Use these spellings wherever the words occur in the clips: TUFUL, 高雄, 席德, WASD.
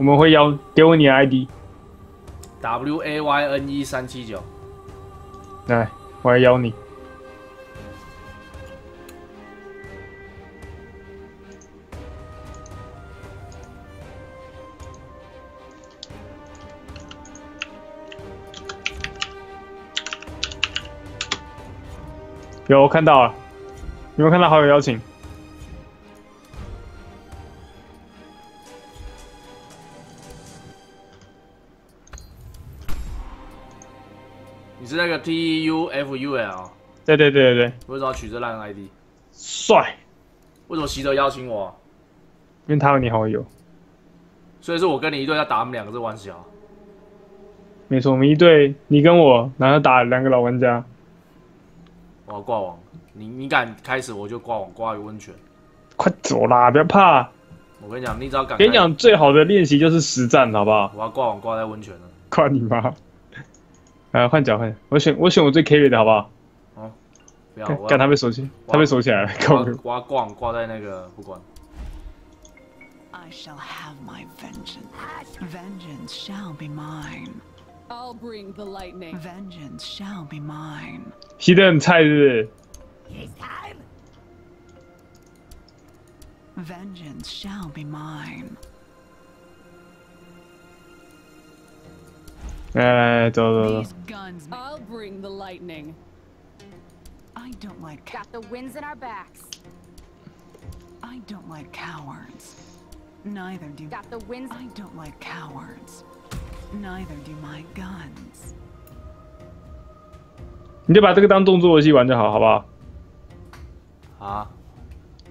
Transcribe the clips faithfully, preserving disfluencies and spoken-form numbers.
我们会邀给我你的 I D，W A Y N E 三七九。来，我来邀你。有，我看到了，有没有看到好友邀请？ 是那个 T U F U L， 对对对对对。为什么要取这烂 I D？ 帅。为什么习德邀请我？因为他有你好友。所以是我跟你一队要打他们两个是玩小。没错，我们一队，你跟我，然后打两个老玩家。我要挂网，你你敢开始我就挂网，挂一个温泉。快走啦，不要怕。我跟你讲，你只要敢。跟你讲，最好的练习就是实战，好不好？我要挂网挂在温泉了。挂你妈！ 啊，换脚换，我选我选我最 carry 的好不好？哦，不要，干他被锁起，他被锁起来了，搞我！我要逛挂在那个不管。I shall have my vengeance. Vengeance shall be mine. I'll bring the lightning. Vengeance shall be mine. 西德很菜是不是 ？Vengeance shall be mine. 来来来，走走走。你就把这个当动作游戏玩就好，好不好？啊？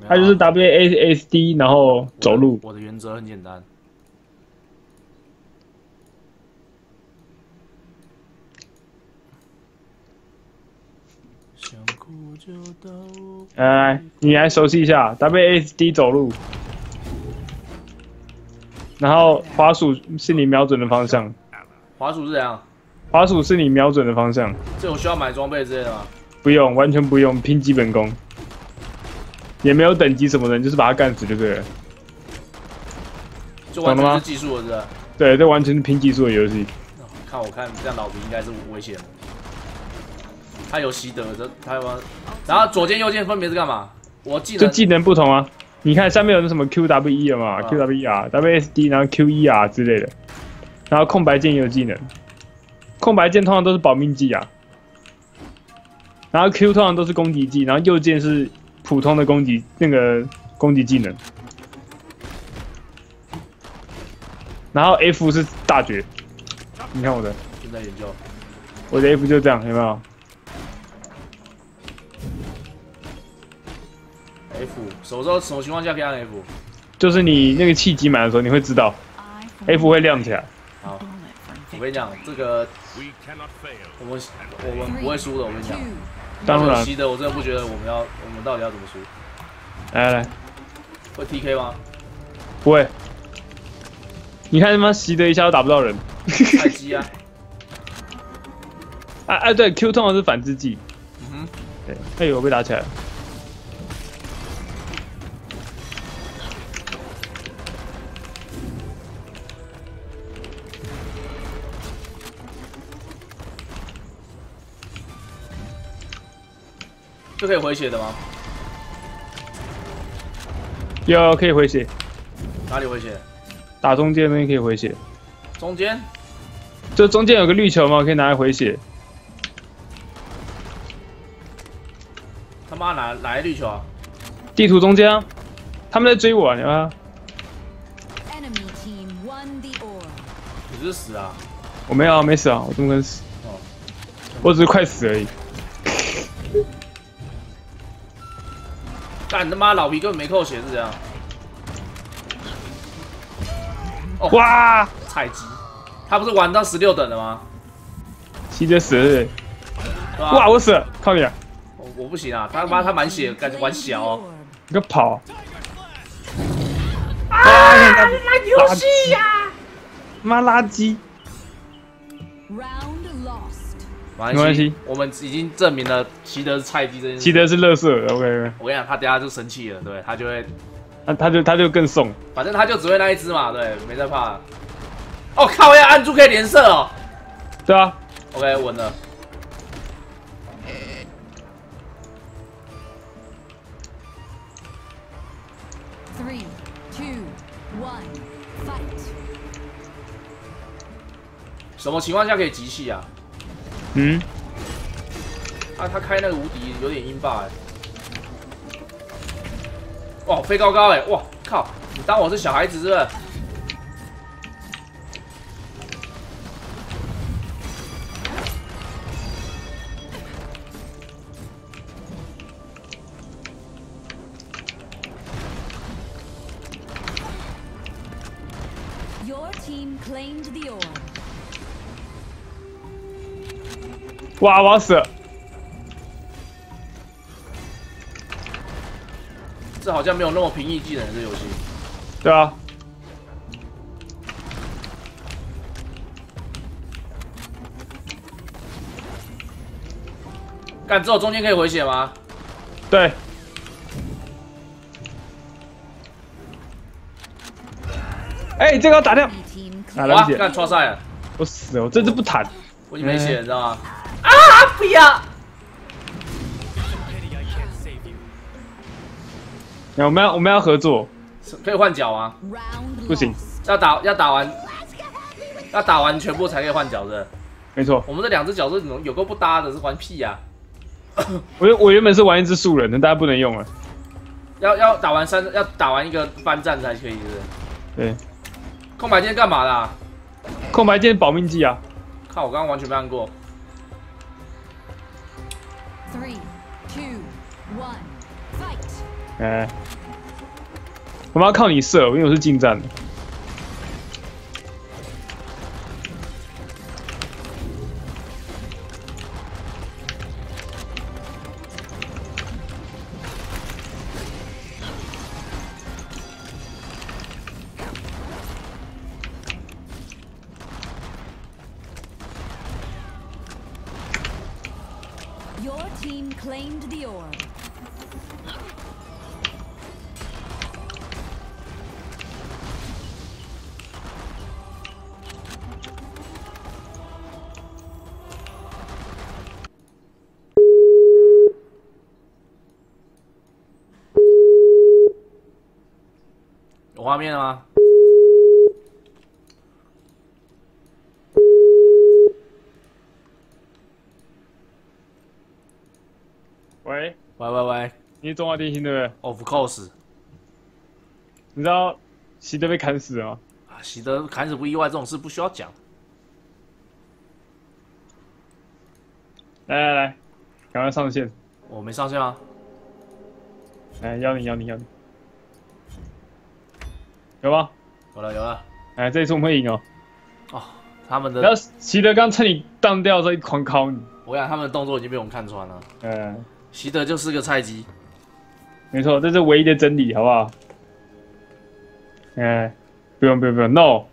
它就是 W A S D， 然后走路。我的原则很简单。 来, 来，你来熟悉一下 W A S D 走路，然后滑鼠是你瞄准的方向。滑鼠是怎样？滑鼠是你瞄准的方向。这我需要买装备之类的吗？不用，完全不用，拼基本功，也没有等级什么的，你就是把它干死就对了。懂了吗？技术了是吧？对，这完全是拼技术的游戏。看我看这样老皮应该是危险的。 他有习得，这他玩，然后左键右键分别是干嘛？我技能就技能不同啊。你看下面有那什么 Q W E 了嘛、啊、？Q W E R W S D， 然后 Q E R 之类的。然后空白键也有技能，空白键通常都是保命技啊。然后 Q 通常都是攻击技，然后右键是普通的攻击那个攻击技能。然后 F 是大绝。你看我的，正在研究。我的 F 就这样，有没有？ F， 什么时候什么情况下可以按 F？ 就是你那个契机满的时候，你会知道 F 会亮起来。好，我跟你讲，这个我们我们不会输的，我跟你讲。当然。习德，我真的不觉得我们要我们到底要怎么输。来来来，会 T K 吗？不会。你看他妈习德一下都打不到人。太鸡啊！哎哎、啊啊，对 ，Q 通常是反制技。嗯哼。对，哎呦，我被打起来了。 这可以回血的吗？有，可以回血。哪里回血？打中间那边可以回血。中间？就中间有个绿球嘛，可以拿来回血。他妈哪哪来绿球啊？地图中间啊！他们在追我啊！你啊！你是死啊？我没有、啊，没死啊！我怎么可能死？哦、我只是快死而已。 干他妈老皮根本没扣血是这样？哦、哇，菜鸡！他不是玩到十六等了吗？七点十。啊、哇，我死了，靠你了！我我不行啊，他妈他满血，感觉玩小、哦。你个跑！啊！妈游戏呀！妈垃圾！没关系，我们已经证明了习德是菜鸡这件事。习德是垃圾 ，OK。我跟你讲，他等下就生气了，对，他就会，他他就他就更送，反正他就只会那一只嘛，对，没在怕。哦靠！要按住可以连射哦。对啊 ，OK， 稳了。Three, two, one, fight。什么情况下可以集气啊？嗯。啊，他开那个无敌有点阴霸哎。 哇，飞高高哎、欸！哇靠，你当我是小孩子是不是？哇，我要死了！ 这好像没有那么平易技能这游戏，对啊。干，只有中间可以回血吗？对。哎、欸，这个要打掉。打了血，干，抓赛了。我死了，我这次不坦，我已经没血了，你知道吗？啊！不要。 我们要我们要合作，可以换脚吗？不行，要打要打完，要打完全部才可以换脚的。没错，我们这两只脚是有够不搭的，是玩屁呀、啊！我我原本是玩一只素人的，大家不能用了。要要打完三，要打完一个班战才可以，是不是？对。空白键干嘛啦？空白键保命技啊！靠，我刚刚完全没按过。Three, two, one, fight. 哎、欸，我们要靠你射，因为我是近战的。Your team claimed the orb. 画面了吗？喂喂喂喂，你是中华电信对不对 ？Of course。你知道席德被砍死了吗？啊，席德砍死不意外，这种事不需要讲。来来来，赶快上线。我没上线啊。哎，邀你邀你邀你。 有吗？有了有了，哎，这一次我们会赢哦！哦，他们的，然后席德刚趁你荡掉之后狂敲你，我想他们的动作已经被我们看穿了。嗯，席德就是个菜鸡，没错，这是唯一的真理，好不好？哎，不用不用不用 ，no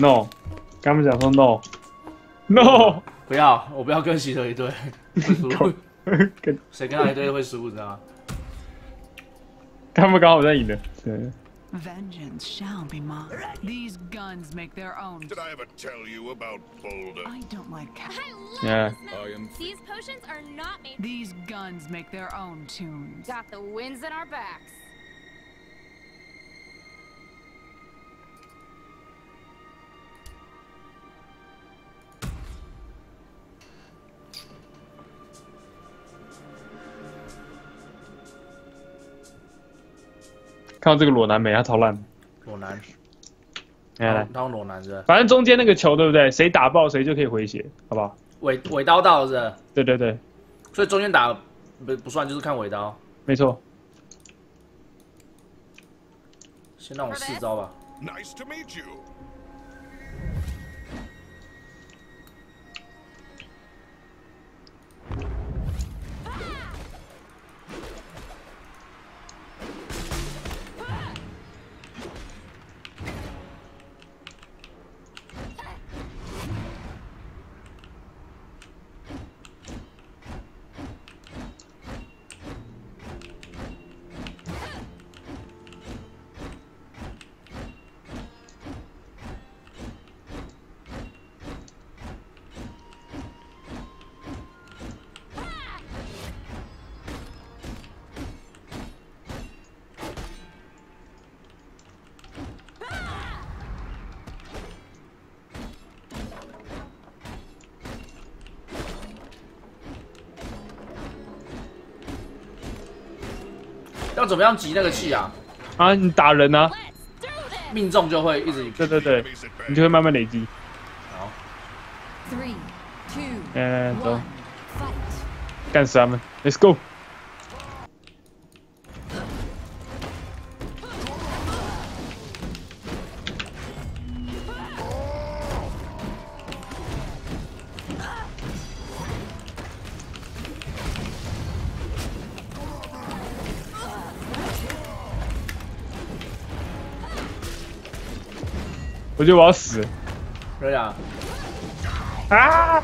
no， 刚不想说 no no， 不要，我不要跟席德一队，谁跟他一队会输，你知道吗？他们刚好在赢的，对。 Vengeance shall be mine. These guns make their own. Did I ever tell you about Boulder? I don't like cats. Yeah. These potions are not made. These guns make their own tunes. Got the winds in our backs. Look at this裸男美，他超烂。裸男，哎，当裸男是。反正中间那个球对不对？谁打爆谁就可以回血，好不好？尾尾刀到是。对对对。所以中间打不不算，就是看尾刀。没错。先让我试招吧。Nice to meet you. 要怎么样集那个气啊？啊，你打人啊，命中就会一直对对对，你就会慢慢累积。好。Three, two, 嗯，走，干死他们 ，Let's go。 我觉得我要死了。对啊。啊！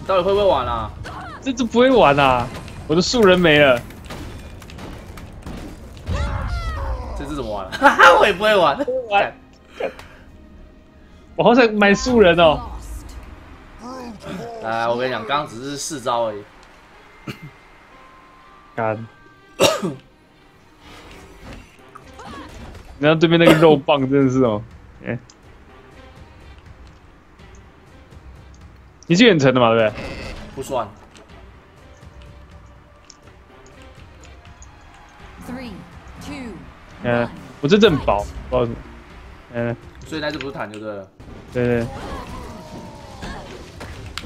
你到底会不会玩啊？这次不会玩啊！我的树人没了。这次怎么玩啊？哈哈，我也不会玩。不会玩。我好想买树人哦。来，我跟你讲，刚刚只是试招而已。干。然后对面那个肉棒真的是哦，哎。 你是远程的嘛，对不对？不算。Three, two, 嗯，我这正薄，不知道什么。嗯，所以那就不是坦就对了。对对。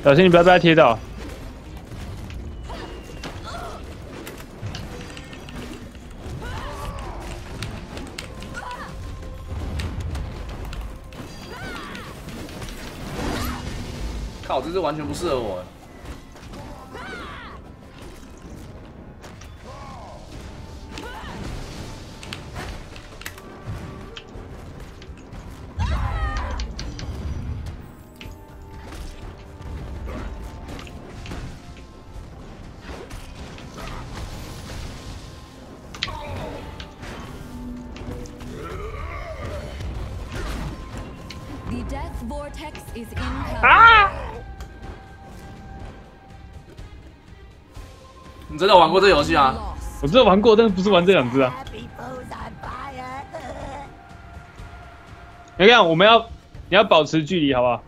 小心你不要被他贴到。靠！这是完全不适合我。啊！ 你真的玩过这游戏吗？我真的玩过，但是不是玩这两只啊。你看，我们要你要保持距离，好不好？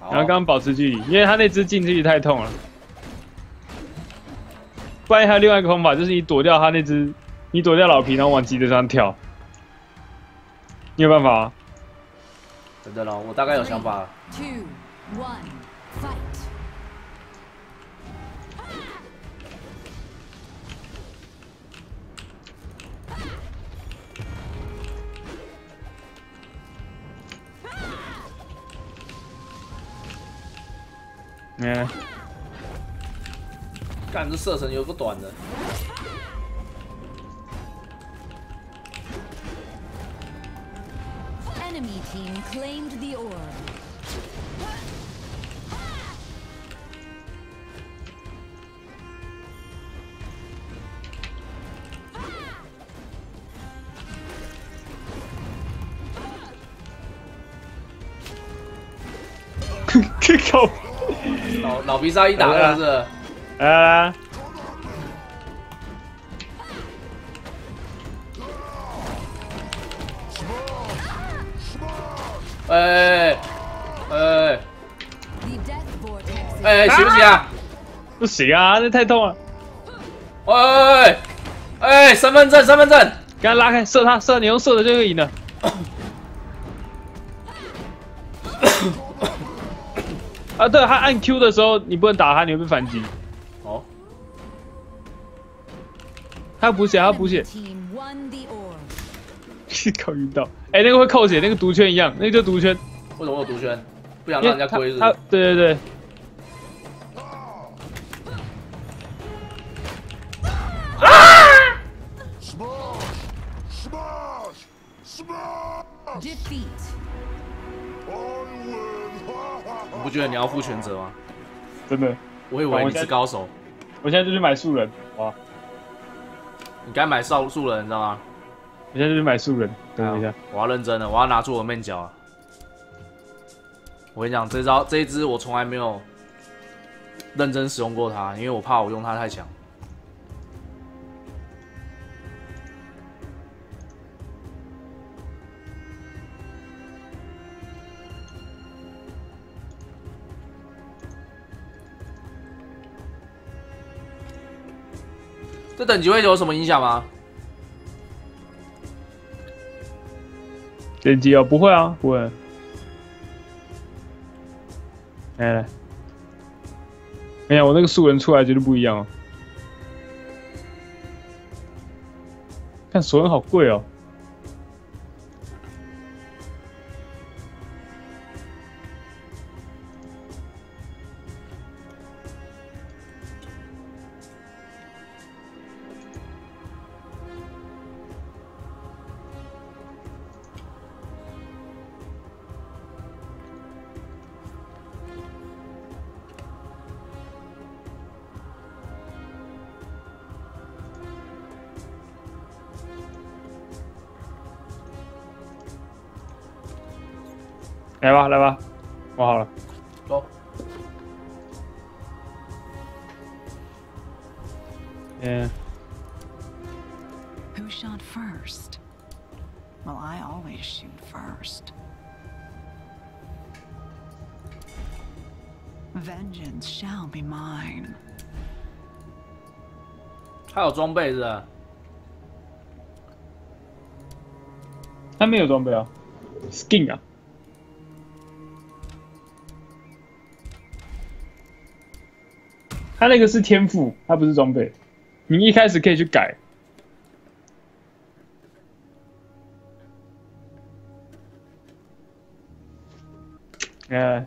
好然后刚刚保持距离，因为他那只近距离太痛了。不然还有另外一个方法，就是你躲掉他那只，你躲掉老皮，然后往吉德上跳。你有办法啊？真的了，我大概有想法了。Three, two, one, fight. 嗯，干这射程有个短的，可靠。老老皮鲨一打二是，呃，哎哎哎，行不行啊？不行啊，这太痛了。哎哎，身份证，身份证，给他拉开，射他，射你用射的就会赢了。 啊，对，他按 Q 的时候，你不能打他，你会被反击。哦。他补血，他补血。靠晕到！哎、欸，那个会扣血，那个毒圈一样，那个就毒圈。为什么有毒圈？不想让人家亏是？对对对。啊！你不觉得你要负全责吗？真的，我以为你是高手。我现在就去买素人，哇！你该买少素人，你知道吗？我现在就去买素人。等一下，我要认真了，我要拿出我的面角啊！我跟你讲，这招这一支我从来没有认真使用过它，因为我怕我用它太强。这等级会有什么影响吗？这机啊，不会啊，不会。来来，哎呀，我那个素人出来绝对不一样哦。看索恩好贵哦。 来吧，来吧，我好了，走。嗯。Who shot first? Well, I always shoot first. Vengeance shall be mine. 他有装备是吧？他没有装备啊 ，skin 啊。 他那个是天赋，他不是装备。你一开始可以去改。呃，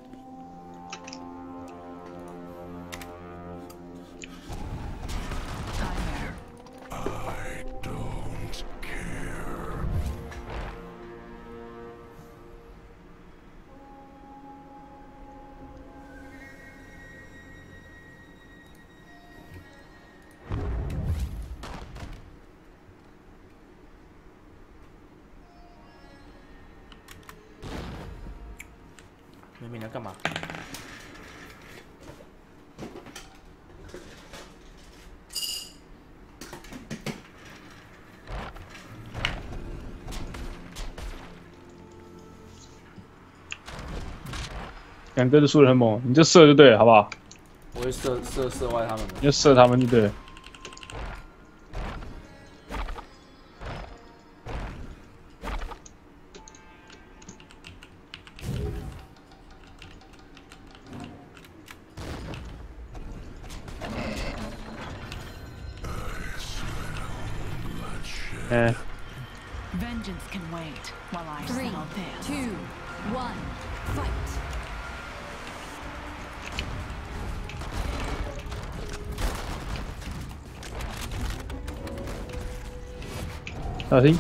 敢哥的素人很猛，你就射就对了，好不好？我会射射射歪他们的，你就射他们就对了。哎。Vengeance can wait while I settle this. Three, two, one, fight. 小心！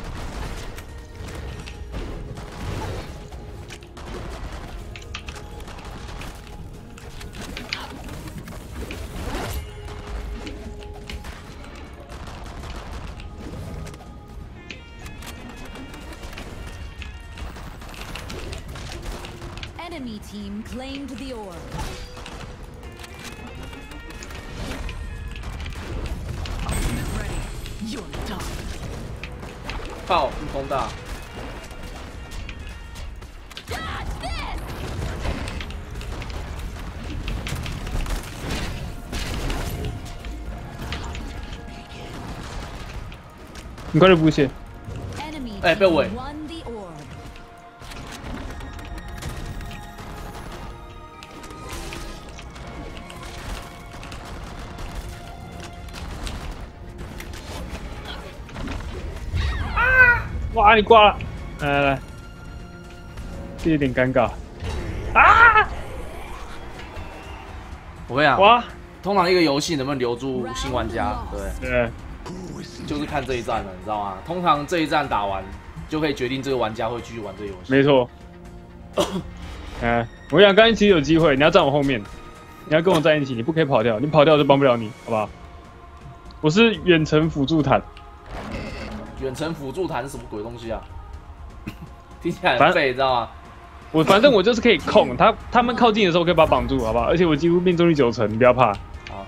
爆！进攻大。你快点补血！哎，被尾。哇！你挂了，来来来，这有点尴尬啊！我跟你讲，哇，通常一个游戏能不能留住新玩家，对，对，就是看这一战了，你知道吗？通常这一战打完，就可以决定这个玩家会继续玩这个游戏。没错。哎啊，我跟你讲，刚才其实有机会，你要站我后面，你要跟我在一起，你不可以跑掉，你跑掉我就帮不了你，好不好？我是远程辅助坦。 远程辅助弹是什么鬼东西啊？听起来很废，你知道吗？我反正我就是可以控他，他们靠近的时候我可以把他绑住，好不好？而且我几乎命中率九成，你不要怕。好。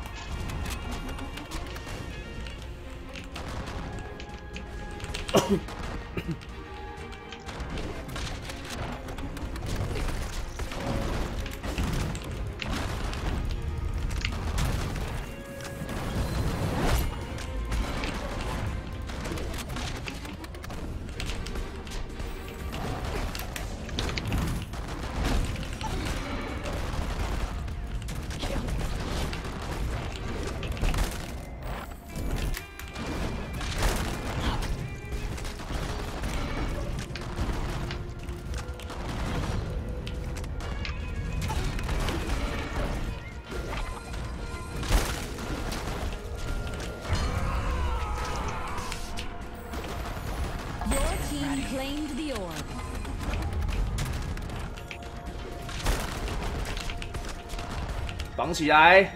绑起来，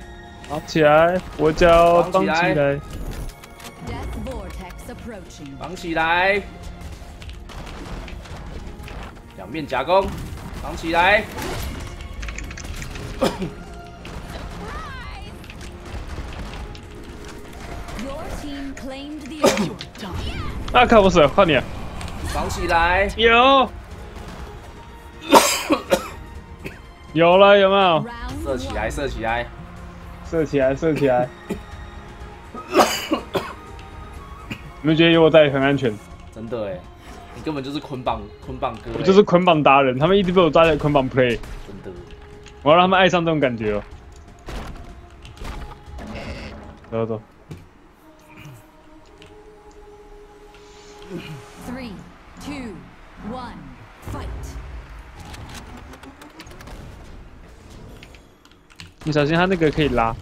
绑起来，我叫绑起来，绑起来，两面夹攻，绑起来。那可不是，快点，绑起来，有。 有了，有没有？射起来，射起来，射起来，射起来！你们觉得有我在很安全？真的哎，你根本就是捆绑捆绑哥，我就是捆绑达人，他们一直被我抓在捆绑 play。真的，我要让他们爱上这种感觉哦。走走。Three, two, one, fight. 你小心，他那个可以拉。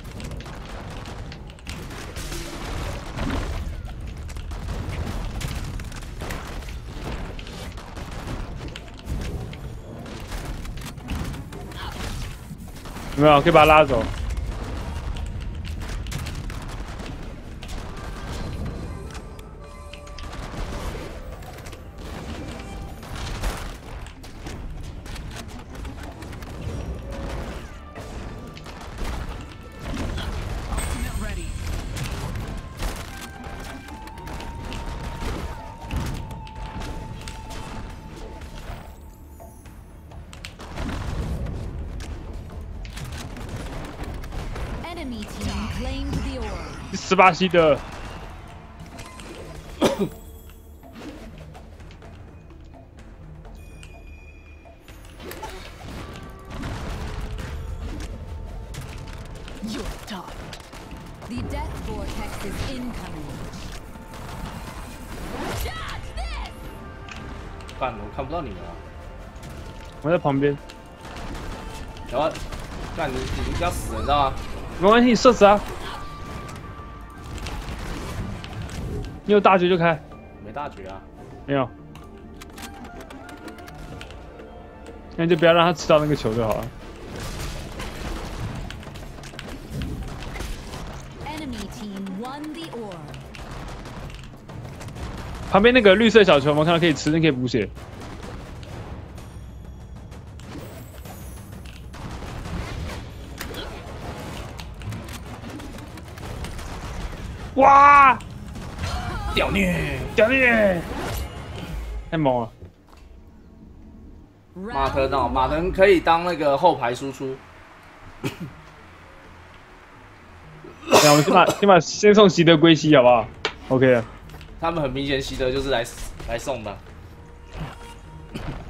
有没有？可以把他拉走。十八系的，反我看不到你们啊！我在旁边。然后，干你你就要死了，你知道吗？没关系，你射死啊！ 你有大局就开，没大局啊，没有，那你就不要让他吃到那个球就好了。旁边那个绿色小球，我们看到可以吃，你可以补血。哇！ 屌虐，屌虐，太猛了！马腾哦，马腾可以当那个后排输出。那我们先把先把先送席德归西好不好 ？OK 了。他们很明显，席德就是来来送的。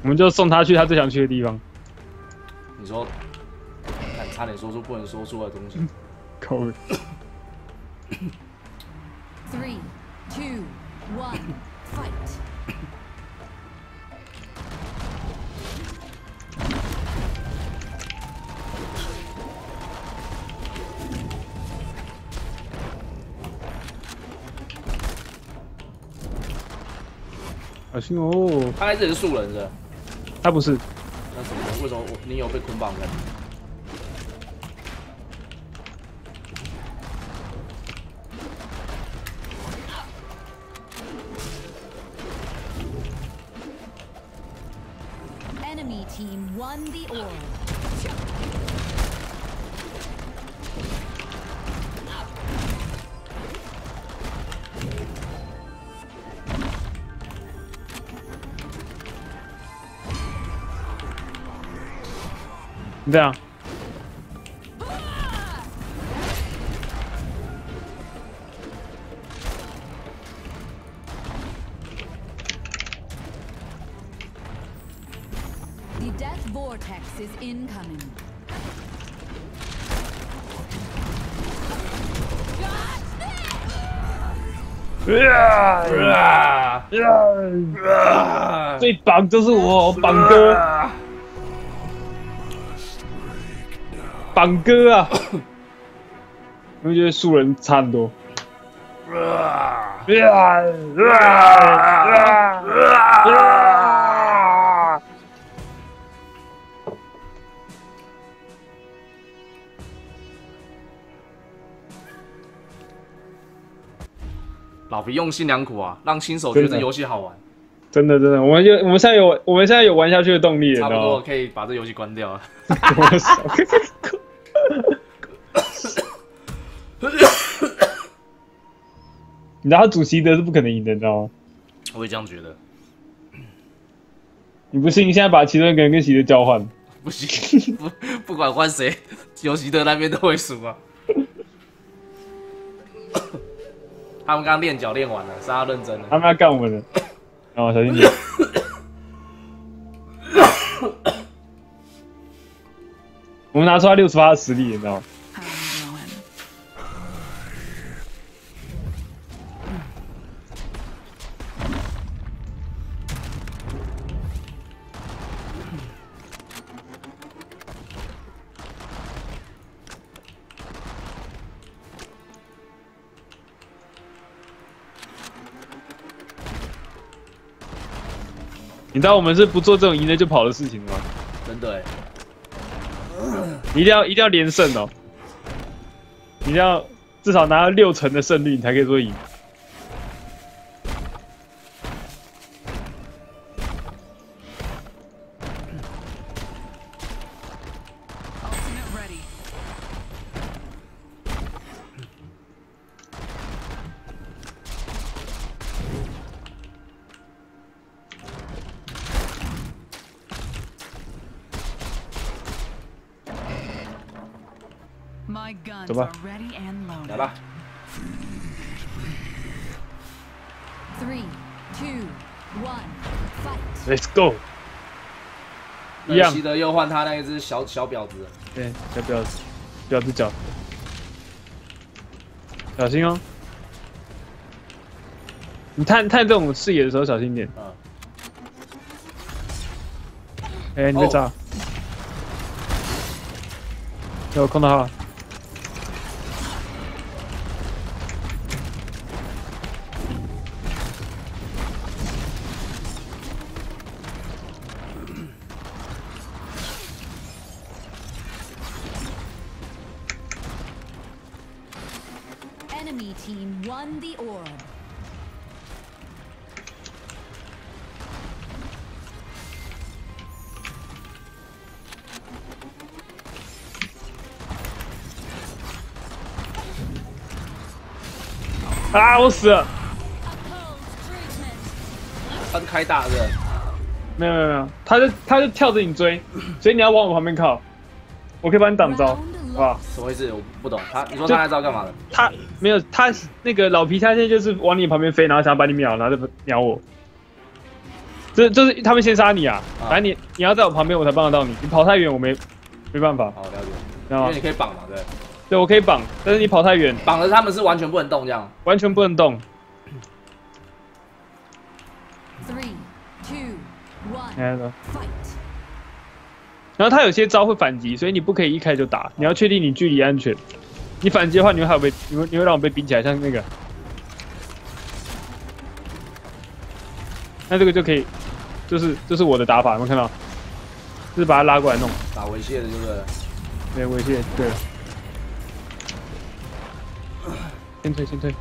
我们就送他去他最想去的地方。你说，差点说出不能说出的东西。够了。Three. Two, one, fight. 小心哦！他还是素人是？他不是。那什么？为什么我你有被捆绑的？ Team won the orb. Down. 最棒就是我，棒哥，棒哥啊！你们觉得素人差很多？老皮用心良苦啊，让新手觉得游戏好玩。真的真的，我们就我们现在有我们现在有玩下去的动力了，差不多可以把这游戏关掉了。你知道他主席德是不可能赢的，你知道吗？我也这样觉得。你不信？你现在把其中一个人跟席德交换。不行，不不管换谁，有席德那边都会输啊。他们刚刚练脚练完了，是他认真了。他们要干我们了。哦，小心点。我们拿出他六十八的实力，你知道吗？你知道我们是不做这种赢了就跑的事情吗？真的哎、欸，一定要一定要连胜哦！你一定要至少拿到六成的胜率，你才可以说赢。走吧，来吧。Let's go。一样。西德又换他那一只小小婊子。对，小婊子，婊子脚。小心哦！你探探这种视野的时候小心点。嗯。哎，你别炸！有空的话。 Enemy team won the orb. Ah, 我死了！他是开打的，没有没有没有，他就他就跳着你追，所以你要往我旁边靠，我可以帮你挡招。 哇，什么意思？我不懂。他，你说他那招干嘛的？他没有，他那个老皮他现在就是往你旁边飞，然后想把你秒，然后就秒我。这就是他们先杀你啊！反正你你要在我旁边，我才帮得到你。你跑太远，我没没办法。好，了解。知道吗？因为你可以绑嘛，对。对，我可以绑，但是你跑太远，绑了他们是完全不能动，这样。完全不能动。Three, two, one, fight. 然后他有些招会反击，所以你不可以一开就打，你要确定你距离安全。你反击的话，你会还被，你会你会让我被冰起来，像那个。那这个就可以，就是就是我的打法，有没有看到？就是把他拉过来弄。打猥亵的就是。对，猥亵，对。先退，先退。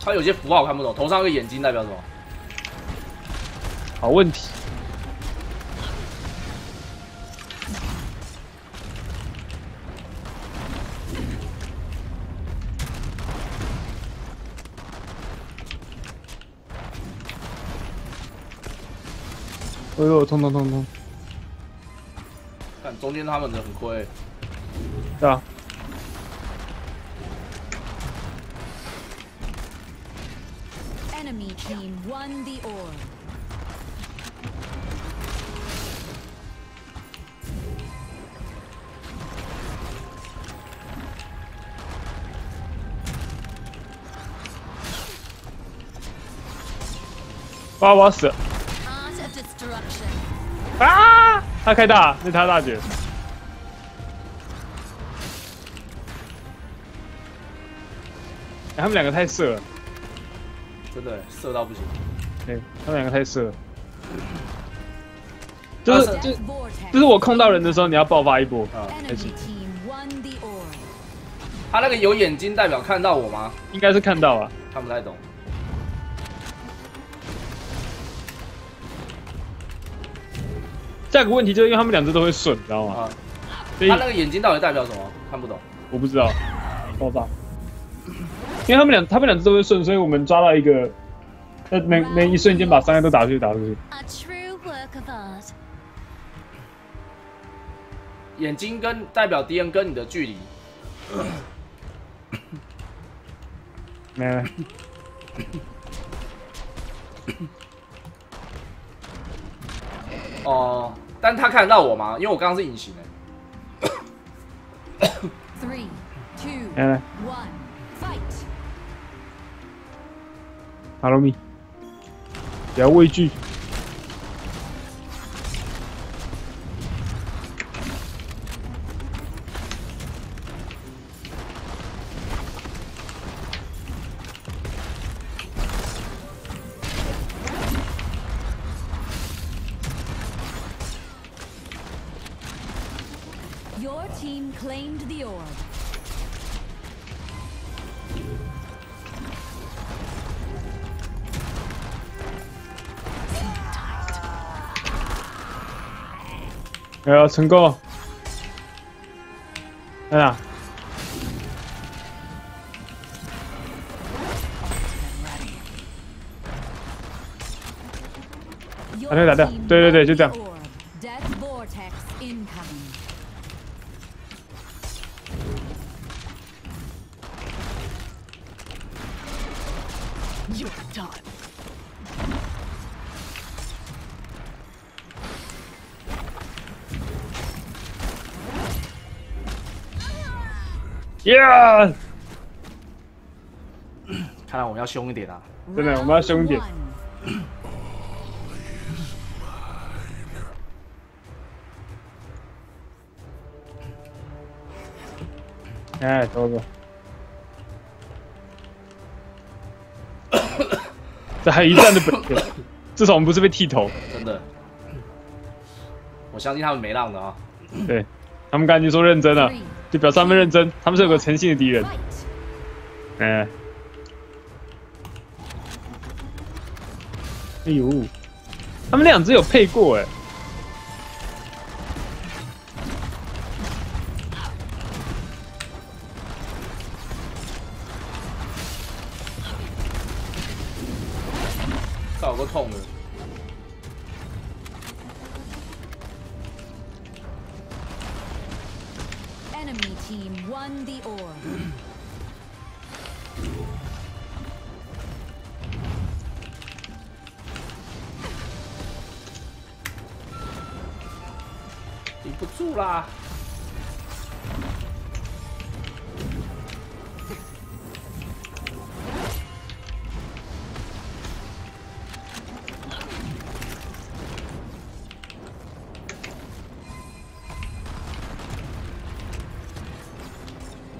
他有些符号我看不懂，头上有个眼睛代表什么？好问题。哎呦，痛痛痛痛！看中间他们的很亏、欸。对啊。 Enemy team won the orb. Wow, what's it? Art of destruction. Ah! 他开大，那他大姐。 他们两个太色了。 真的射到不行，对，他们两个太射了，就是就就是我控到人的时候，你要爆发一波啊！开始。他那个有眼睛代表看到我吗？应该是看到啊，看不太懂。下个问题就是因为他们两只都会顺，你知道吗？啊、他那个眼睛到底代表什么？看不懂。我不知道，爆炸。因为他们两他们两只都会顺，所以我们抓到一个，那那那一瞬间把三个都打出去，打出去。眼睛跟代表敌人跟你的距离。 没了。哦，但他看得到我吗？因为我刚刚是隐形的。Three, two, one, fight. Follow me， 不要畏惧。 呃，成功。在哪？打掉，打掉。对对对，就这样。Yeah！ 看来我们要凶一点啊！真的，我们要凶一点。哎，走走。这还一战的本钱，至少我们不是被剃头。真的，我相信他们没浪的啊。对他们刚才就说认真了。 就表示他们认真，他们是有个诚信的敌人。哎、欸，哎呦，他们两只有配过哎、欸。搞个痛的。 顶不住啦！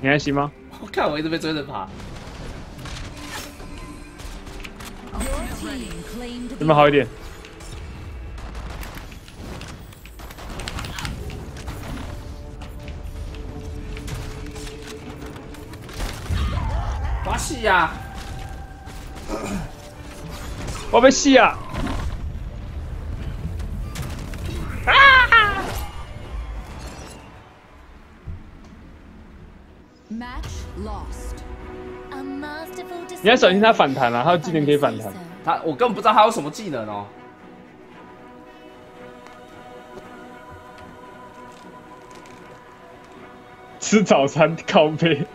你还行吗？我看我一直被追着爬。有没有好一点？ 戏呀！我被戏呀！啊！你要小心他反弹啊，他的技能可以反弹。他我根本不知道他有什么技能哦。吃早餐靠背。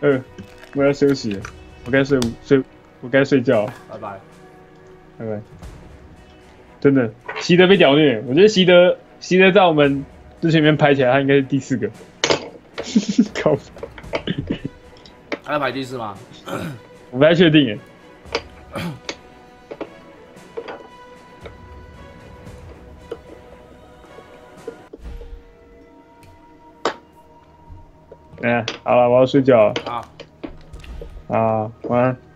呃，我要休息了，我该睡睡，我该睡觉了。拜拜，拜拜。真的，席德被屌虐，我觉得席德，席德在我们之前面排起来，他应该是第四个。靠他要排第四吗？我不太确定耶。嗯，好了，我要睡觉了。好，啊，晚安。